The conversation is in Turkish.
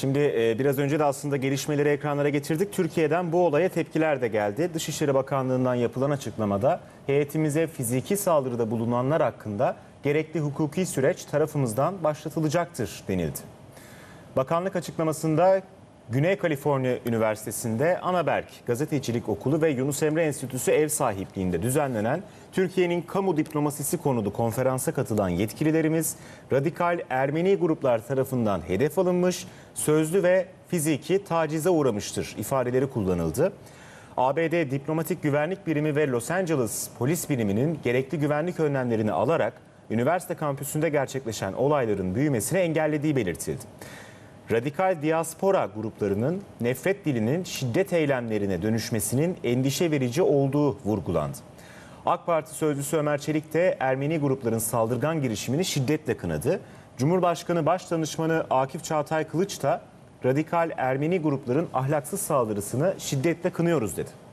Şimdi biraz önce de aslında gelişmeleri ekranlara getirdik. Türkiye'den bu olaya tepkiler de geldi. Dışişleri Bakanlığı'ndan yapılan açıklamada heyetimize fiziki saldırıda bulunanlar hakkında gerekli hukuki süreç tarafımızdan başlatılacaktır denildi. Bakanlık açıklamasında Güney Kaliforniya Üniversitesi'nde Anaberg Gazetecilik Okulu ve Yunus Emre Enstitüsü ev sahipliğinde düzenlenen Türkiye'nin kamu diplomasisi konulu konferansa katılan yetkililerimiz radikal Ermeni gruplar tarafından hedef alınmış, sözlü ve fiziki tacize uğramıştır ifadeleri kullanıldı. ABD Diplomatik Güvenlik Birimi ve Los Angeles Polis Biriminin gerekli güvenlik önlemlerini alarak üniversite kampüsünde gerçekleşen olayların büyümesini engellediği belirtildi. Radikal diaspora gruplarının nefret dilinin şiddet eylemlerine dönüşmesinin endişe verici olduğu vurgulandı. AK Parti sözcüsü Ömer Çelik de Ermeni grupların saldırgan girişimini şiddetle kınadı. Cumhurbaşkanı Başdanışmanı Akif Çağatay Kılıç da radikal Ermeni grupların ahlaksız saldırısını şiddetle kınıyoruz dedi.